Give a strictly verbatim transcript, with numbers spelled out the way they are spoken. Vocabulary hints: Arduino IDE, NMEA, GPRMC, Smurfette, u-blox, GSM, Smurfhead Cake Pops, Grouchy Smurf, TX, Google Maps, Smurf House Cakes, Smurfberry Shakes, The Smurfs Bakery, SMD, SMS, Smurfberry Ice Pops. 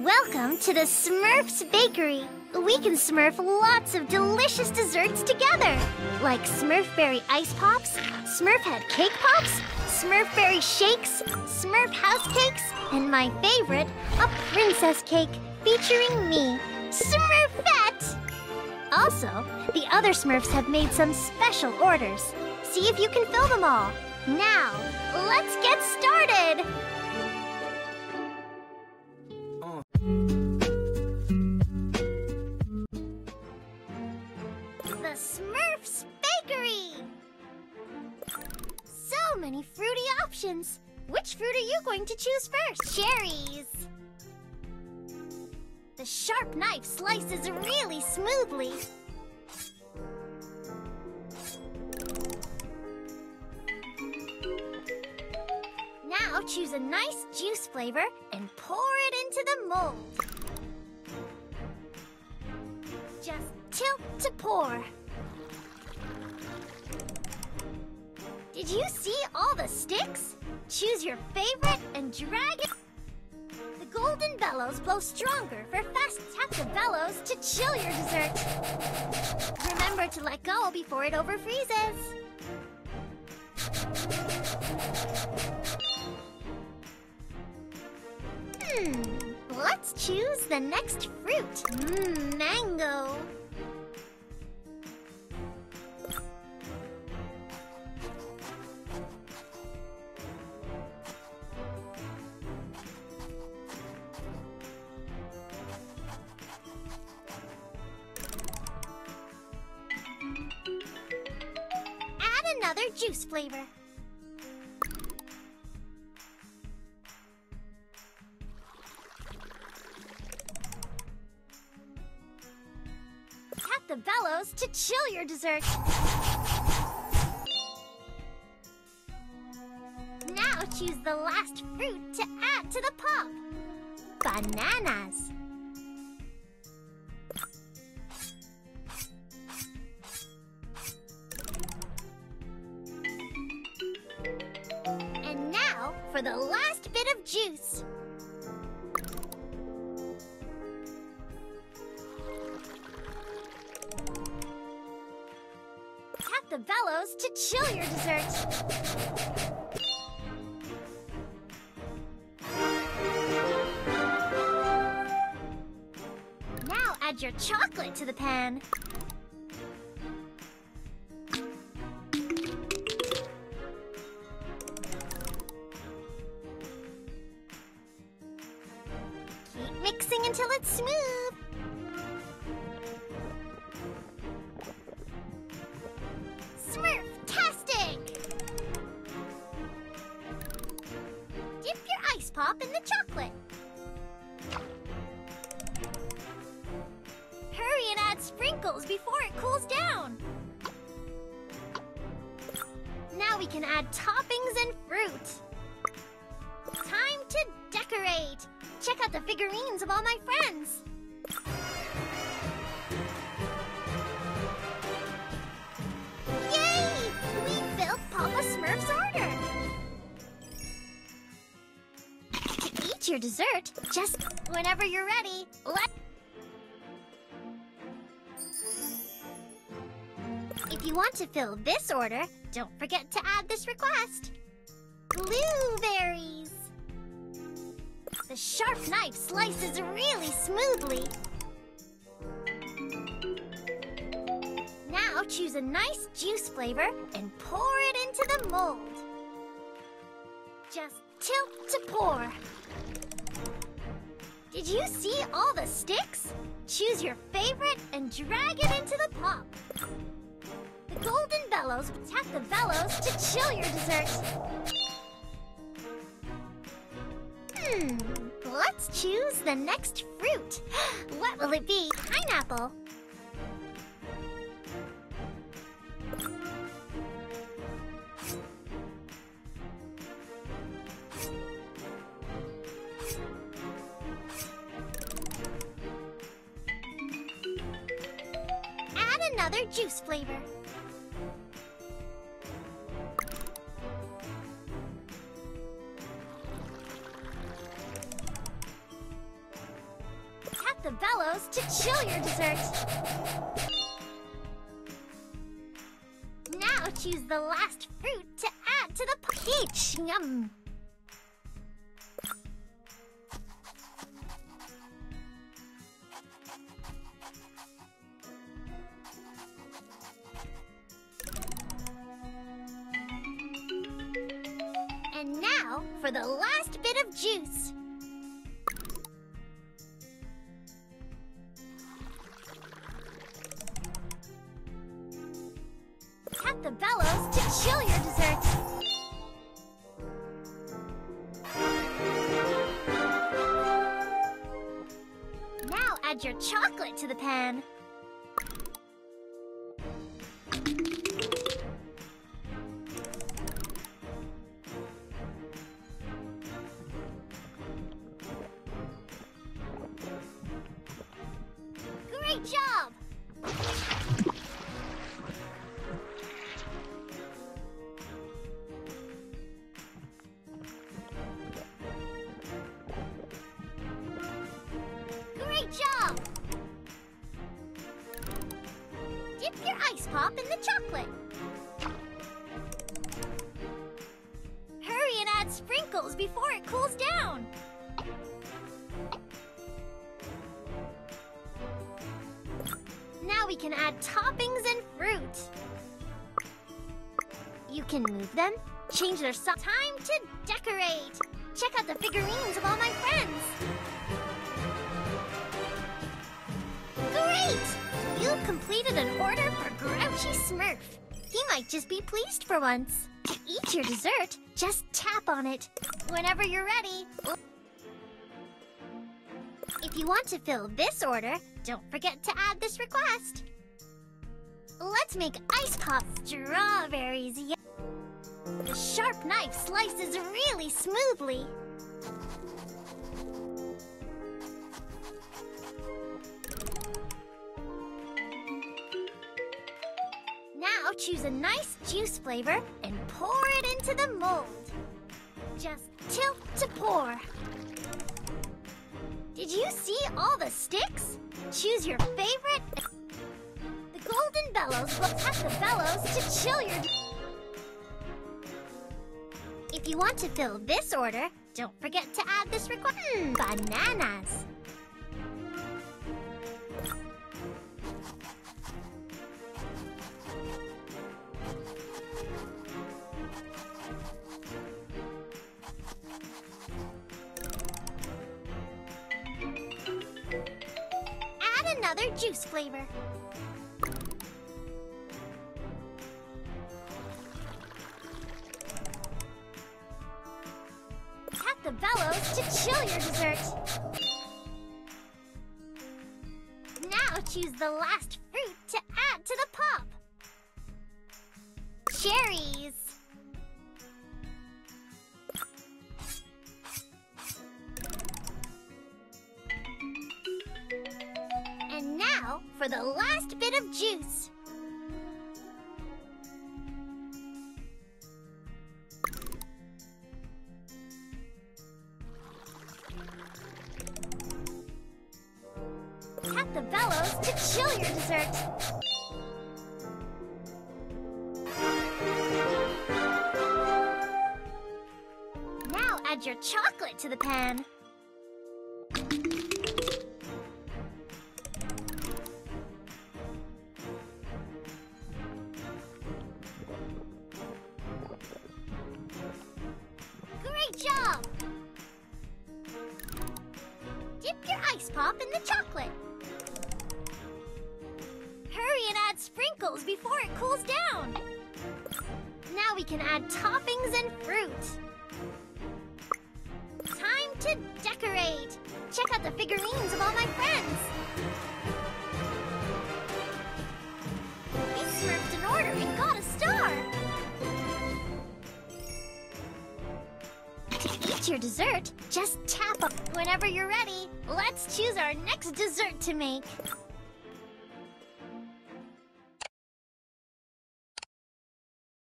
Welcome to the Smurfs Bakery. We can smurf lots of delicious desserts together, like Smurfberry Ice Pops, Smurfhead Cake Pops, Smurfberry Shakes, Smurf House Cakes, and my favorite, a princess cake featuring me, Smurfette! Also, the other Smurfs have made some special orders. See if you can fill them all. Now, let's get started! The Smurfs Bakery! So many fruity options! Which fruit are you going to choose first? Cherries! The sharp knife slices really smoothly. Now choose a nice juice flavor and pour it into the mold. Just tilt to pour. Did you see all the sticks? Choose your favorite and drag it. Golden bellows blow stronger for fast tap the bellows to chill your dessert. Remember to let go before it over freezes. Hmm, let's choose the next fruit. Mmm, mango. Another juice flavor. Tap the bellows to chill your dessert. Now choose the last fruit to add to the pop. Bananas. For the last bit of juice. Tap the bellows to chill your dessert. Now add your chocolate to the pan. Mixing until it's smooth. Smurf-tastic! Dip your ice pop in the chocolate. Hurry and add sprinkles before it cools down. Now we can add toppings and fruit. Time to decorate! Check out the figurines of all my friends! Yay! We filled Papa Smurf's order! To eat your dessert, just whenever you're ready, let... If you want to fill this order, don't forget to add this request. Blueberries! The sharp knife slices really smoothly. Now choose a nice juice flavor and pour it into the mold. Just tilt to pour. Did you see all the sticks? Choose your favorite and drag it into the pop. The golden bellows will tap the bellows to chill your dessert. Hmm, let's choose the next fruit. What will it be? Pineapple. Add another juice flavor. out the bellows to chill your dessert. Now choose the last fruit to add to the pot. Peach, yum. And now for the last bit of juice. Tap the bellows to chill your dessert. Now add your chocolate to the pan. Change their so- Time to decorate! Check out the figurines of all my friends! Great! You've completed an order for Grouchy Smurf. He might just be pleased for once. To eat your dessert, just tap on it. Whenever you're ready. If you want to fill this order, don't forget to add this request. Let's make ice pop strawberries. The sharp knife slices really smoothly. Now choose a nice juice flavor and pour it into the mold. Just tilt to pour. Did you see all the sticks? Choose your favorite. The golden bellows will tap the bellows to chill your... If you want to fill this order, don't forget to add this request. Mm, bananas. Add another juice flavor. The bellows to chill your dessert. Now choose the last fruit to add to the pop. Cherries. And now for the last bit of juice. The bellows to chill your dessert. Now add your chocolate to the pan. Great job! Dip your ice pop in the chocolate. Sprinkles before it cools down. Now we can add toppings and fruit. Time to decorate. Check out the figurines of all my friends. They smurfed an order and got a star. To eat your dessert, just tap up. Whenever you're ready, let's choose our next dessert to make.